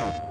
PlayStation